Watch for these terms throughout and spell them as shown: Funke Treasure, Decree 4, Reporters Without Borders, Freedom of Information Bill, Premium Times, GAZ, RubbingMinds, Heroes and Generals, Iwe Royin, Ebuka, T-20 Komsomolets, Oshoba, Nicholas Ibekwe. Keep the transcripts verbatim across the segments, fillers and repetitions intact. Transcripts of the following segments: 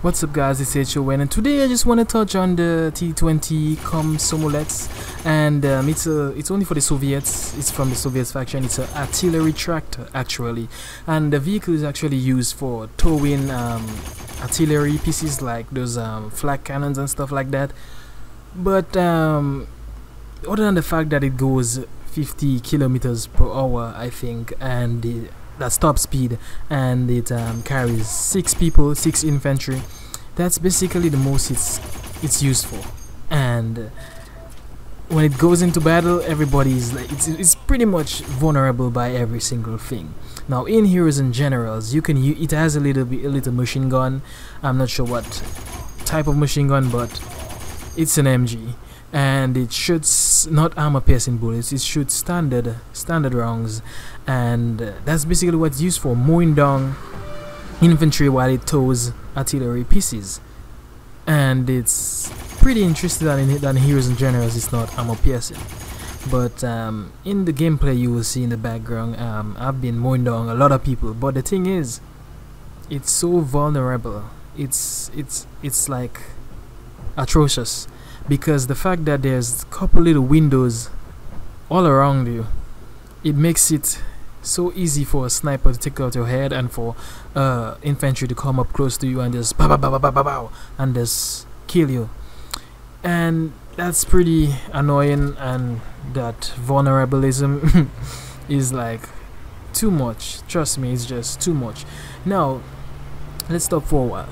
What's up guys, it's H O N and today I just want to touch on the T twenty Komsomolets, and um, it's a, it's only for the Soviets, it's from the Soviets faction. It's an artillery tractor actually, and the vehicle is actually used for towing um, artillery pieces like those um, flak cannons and stuff like that. But um, other than the fact that it goes fifty kilometers per hour I think, and the that's top speed, and it um, carries six people, six infantry. That's basically the most it's it's used for. And uh, when it goes into battle, everybody's like it's it's pretty much vulnerable by every single thing. Now in Heroes and Generals, you can you, it has a little bit a little machine gun. I'm not sure what type of machine gun, but it's an M G, and it shoots not armor-piercing bullets, it shoots standard standard rounds, and uh, that's basically what's used for mowing down infantry while it tows artillery pieces. And it's pretty interesting that in, that in Heroes and Generals it's not armor-piercing, but um, in the gameplay you will see in the background um, I've been mowing down a lot of people. But the thing is, it's so vulnerable, it's it's it's like atrocious, because the fact that there's a couple little windows all around you, it makes it so easy for a sniper to take out your head and for uh, infantry to come up close to you and just pow, pow, pow, pow, pow, pow, and just kill you. And that's pretty annoying, and that vulnerabilism is like too much. Trust me, it's just too much. Now let's stop for a while.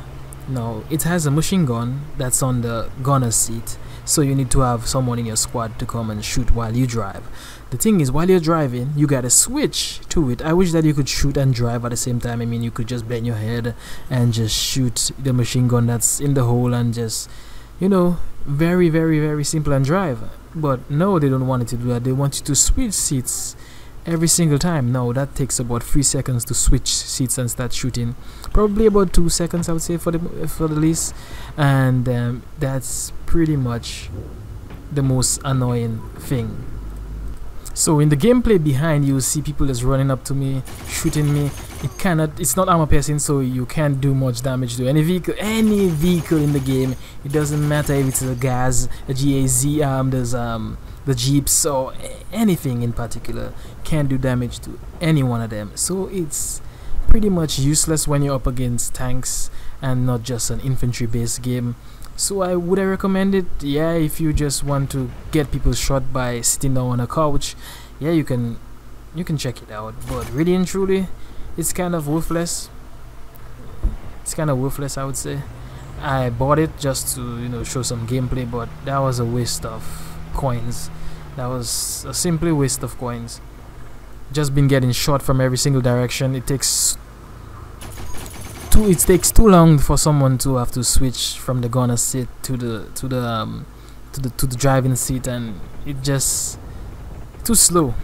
Now it has a machine gun that's on the gunner's seat, so you need to have someone in your squad to come and shoot while you drive. The thing is, while you're driving you gotta switch to it. I wish that you could shoot and drive at the same time. I mean, you could just bend your head and just shoot the machine gun that's in the hole and just, you know, very very very simple and drive. But no, they don't want you to do that. They want you to switch seats every single time. Now that takes about three seconds to switch seats and start shooting, probably about two seconds I would say for the for the least. And um, that's pretty much the most annoying thing. So in the gameplay behind, you will see people just running up to me, shooting me. It cannot, it's not armor piercing, so you can't do much damage to any vehicle, any vehicle in the game. It doesn't matter if it's a G A Z, a G A Z, um, there's um. the jeeps or anything in particular, can do damage to any one of them. So it's pretty much useless when you're up against tanks and not just an infantry based game. So I would I recommend it. Yeah, if you just want to get people shot by sitting down on a couch, yeah, you can you can check it out. But really and truly, it's kind of worthless. It's kind of worthless, I would say. I bought it just to, you know, show some gameplay, but that was a waste of coins. That was a simply waste of coins. Just been getting shot from every single direction. It takes too it takes too long for someone to have to switch from the gunner seat to the to the um, to the to the driving seat, and it just too slow.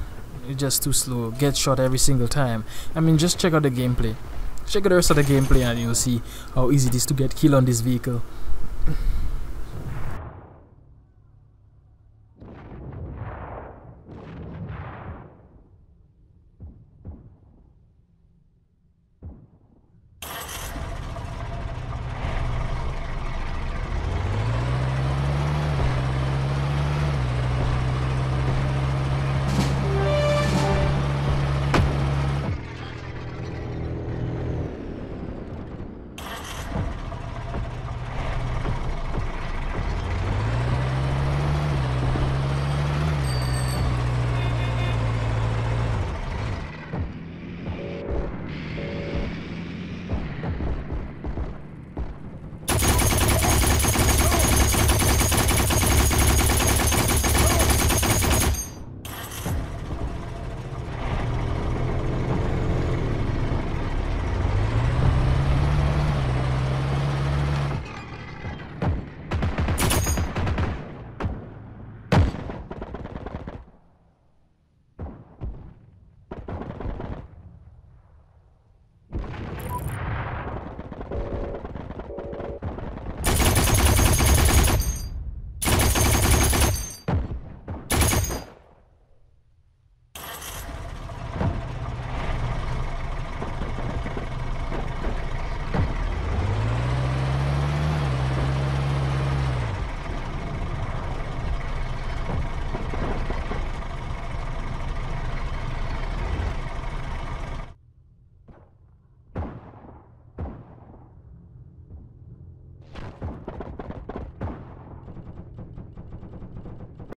It's just too slow. Get shot every single time. I mean, just check out the gameplay. Check out the rest of the gameplay and you'll see how easy it is to get killed on this vehicle.